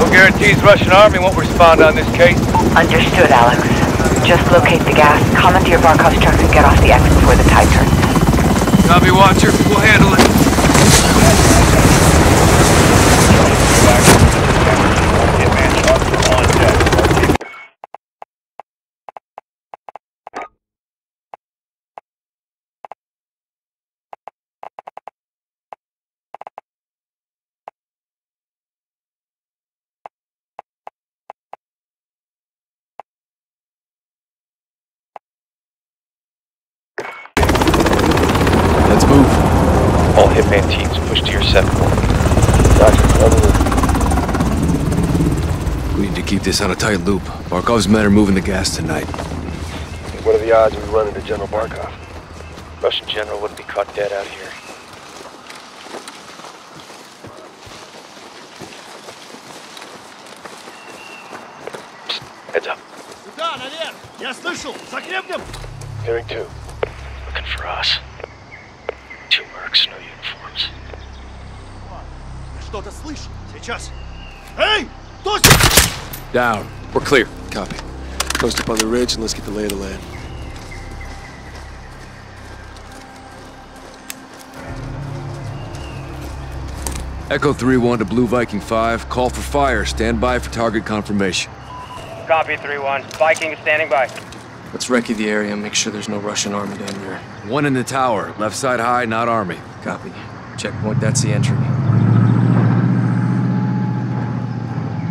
No guarantees Russian army won't respond on this case. Understood, Alex. Just locate the gas, comment to your Barkov's trucks and get off the X before the tide turns. Copy, Watcher. We'll handle it. All hitman teams, push to your set point. Gotcha. We need to keep this on a tight loop. Barkov's men are moving the gas tonight. What are the odds we run into General Barkov? Russian general wouldn't be caught dead out here. Psst, heads up. Я слышал. За Кремнем. Hearing two. Looking for us. Two mercs, no uniforms. Что-то слышал? Сейчас. Hey! Down. We're clear. Copy. Post up on the ridge and let's get the lay of the land. Echo 3-1 to Blue Viking 5. Call for fire. Stand by for target confirmation. Copy 3-1. Viking is standing by. Let's recce the area and make sure there's no Russian army down here. One in the tower. Left side high, not army. Copy. Checkpoint, that's the entry.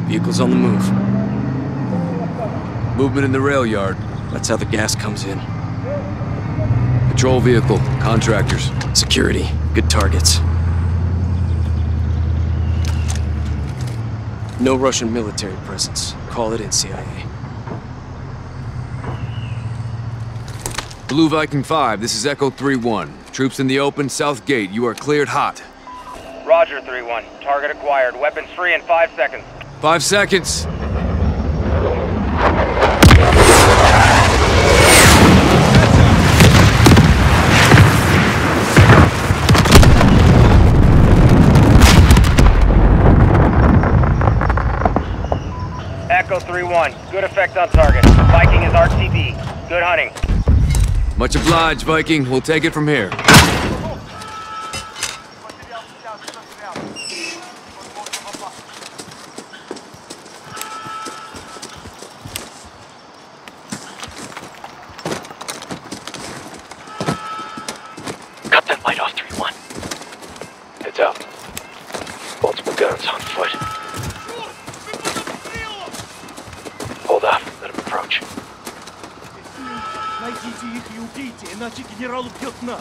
Vehicles on the move. Movement in the rail yard. That's how the gas comes in. Patrol vehicle. Contractors. Security. Good targets. No Russian military presence. Call it in, CIA. Blue Viking 5, this is Echo 3-1. Troops in the open, south gate. You are cleared hot. Roger, 3-1. Target acquired. Weapons free in 5 seconds. 5 seconds. Echo 3-1. Good effect on target. Viking is RTB. Good hunting. Much obliged, Viking. We'll take it from here. Cut that light off, 3-1. Heads up. Multiple guns on foot. Hold up. Let him approach. Найдите их и убейте, иначе генерал убьет нас.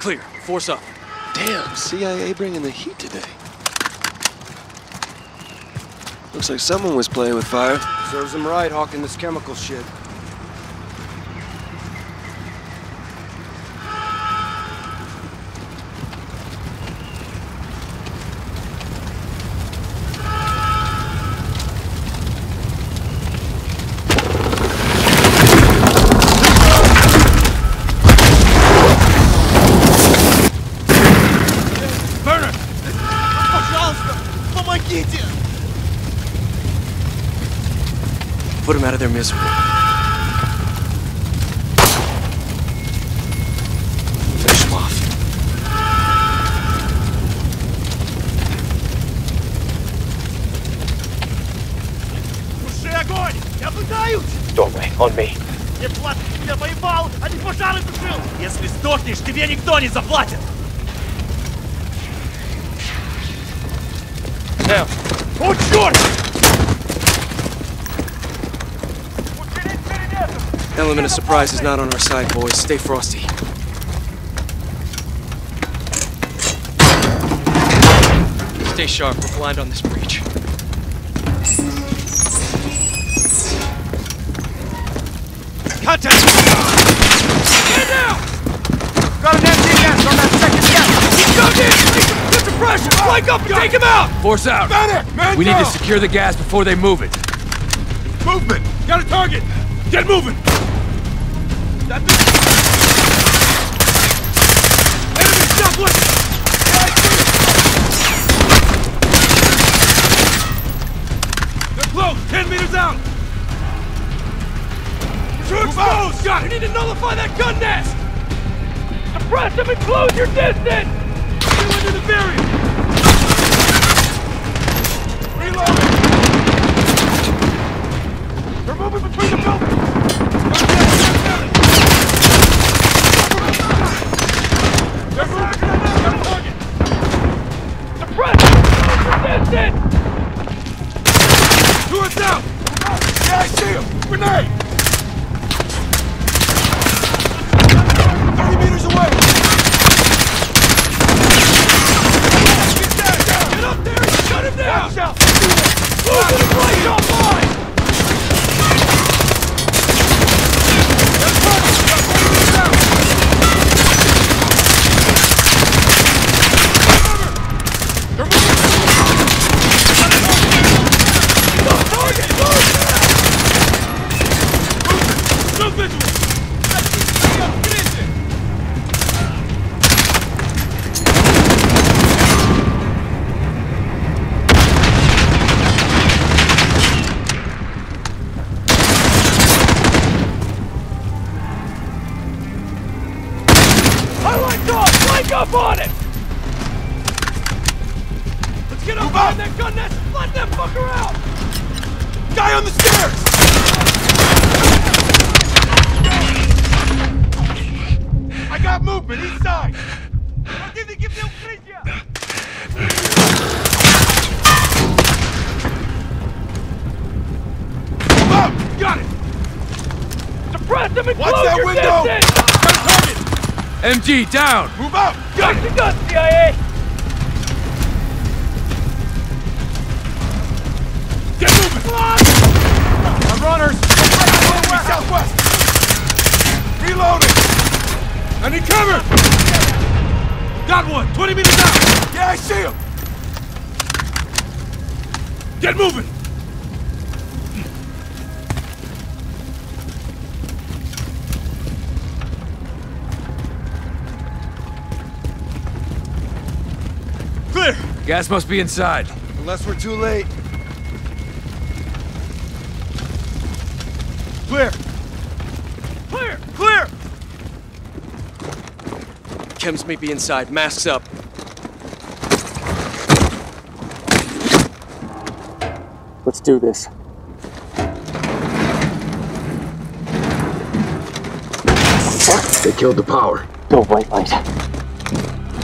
Clear. Force up. Damn, CIA bringing the heat today. Looks like someone was playing with fire. Serves them right, hawking this chemical shit. Put them out of their misery. Finish them off. Doorway, on me. Если сдохнешь, тебе никто не заплатит. Now. Oh, черт! Element of surprise is not on our side, boys. Stay frosty. Stay sharp. We're blind on this breach. Contact! Get down! Got an empty gas on that second gas! Put the pressure! Flank up and take him out! Force out! We need to secure the gas before they move it. Movement! Got a target! Get moving! That nullify that gun nest! Suppress them and close your distance! Get into the barrier! Reloading! They're moving between the buildings! They're moving! They're target! Suppress them and close your distance! Two are down! Yeah, I see him! Grenade! 3 meters away! Get down, down! Get up there and shut him down! Down, down. Move to the place offline! That's right! Got 3 meters down! Cover! They're moving! The target! Move! Move! Move! No visual! Up on it! Let's get up behind that gun nest and let that fucker out! Guy on the stairs! I got movement, east side! I'll give you the Ukritia! Come out! Got it! Suppress them and close your distance! MG down! Move out! Got the gun, CIA! Get moving! I'm runners! Right, southwest! Reloading! I need cover! Got one! 20 meters out! Yeah, I see him! Get moving! Gas must be inside. Unless we're too late. Clear! Clear! Clear! Chems may be inside. Masks up. Let's do this. What? They killed the power. No white light.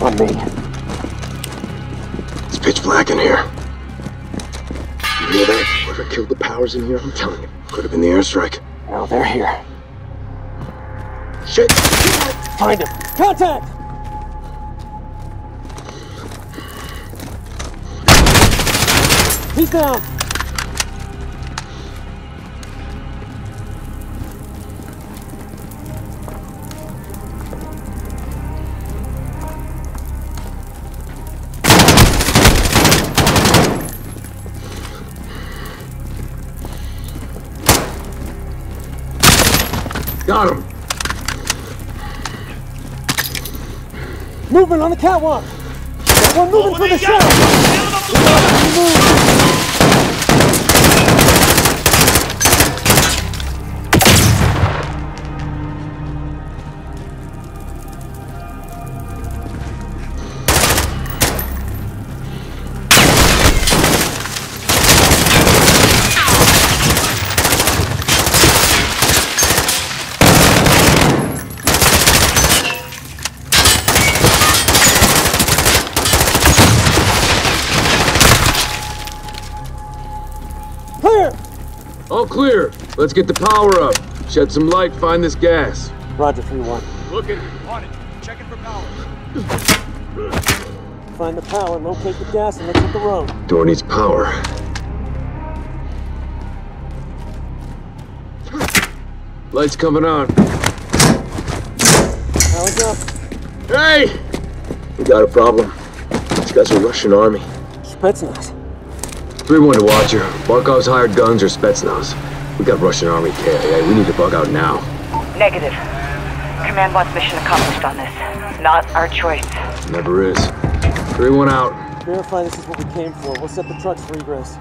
On me. Pitch black in here. You hear that? Whoever killed the powers in here, I'm telling you. Could have been the airstrike. Now they're here. Shit! Find him! Contact! He's down! Got him! Movement on the catwalk! One moving from the shell! Clear. Let's get the power up. Shed some light, find this gas. Roger, 3-1. Looking. On it. Checking for power. Find the power, locate the gas, and let's hit the road. Door needs power. Light's coming on. Power's up. Hey! We got a problem. These guys are Russian army. Spetsnaz. 3-1 to watcher. Barkov's hired guns or Spetsnaz. We got Russian Army KIA. We need to bug out now. Negative. Command wants mission accomplished on this. Not our choice. Never is. 3-1 out. Verify this is what we came for. We'll set the trucks for egress.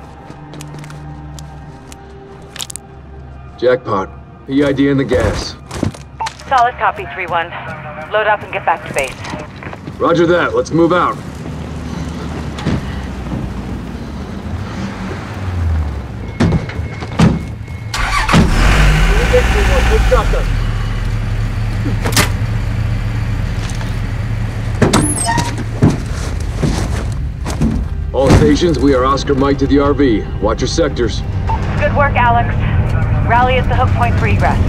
Jackpot. PID in the gas. Solid copy, 3-1. Load up and get back to base. Roger that. Let's move out. Good shotgun. All stations, we are Oscar Mike to the RV. Watch your sectors. Good work, Alex. Rally at the hook point for egress.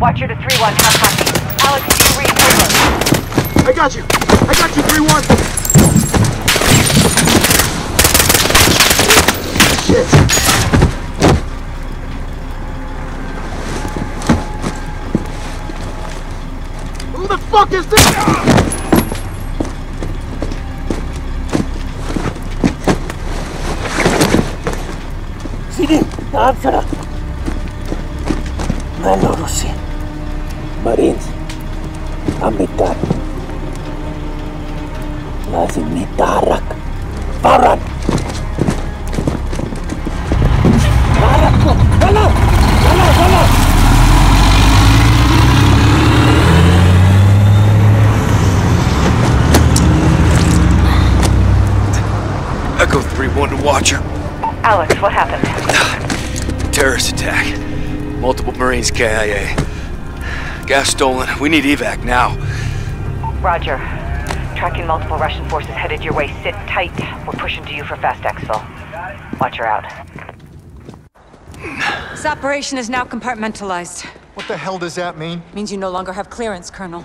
Watcher to 3-1, half copy. Alex, do you read over? I got you, 3-1! Shit! Who the fuck is this? Сиди, answer! На Норусе. Marines, ambitar, lazim ditarak, paran, parak tu, mana, Echo 3-1 to Watcher. Alex, what happened? Terrorist attack. Multiple Marines KIA. Gas stolen. We need evac now. Roger. Tracking multiple Russian forces headed your way. Sit tight. We're pushing to you for fast exfil. Watch her out. This operation is now compartmentalized. What the hell does that mean? Means you no longer have clearance, Colonel.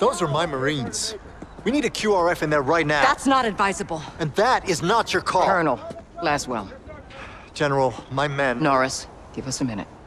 Those are my Marines. We need a QRF in there right now. That's not advisable. And that is not your call. Colonel, Laswell. General, my men... Norris, give us a minute.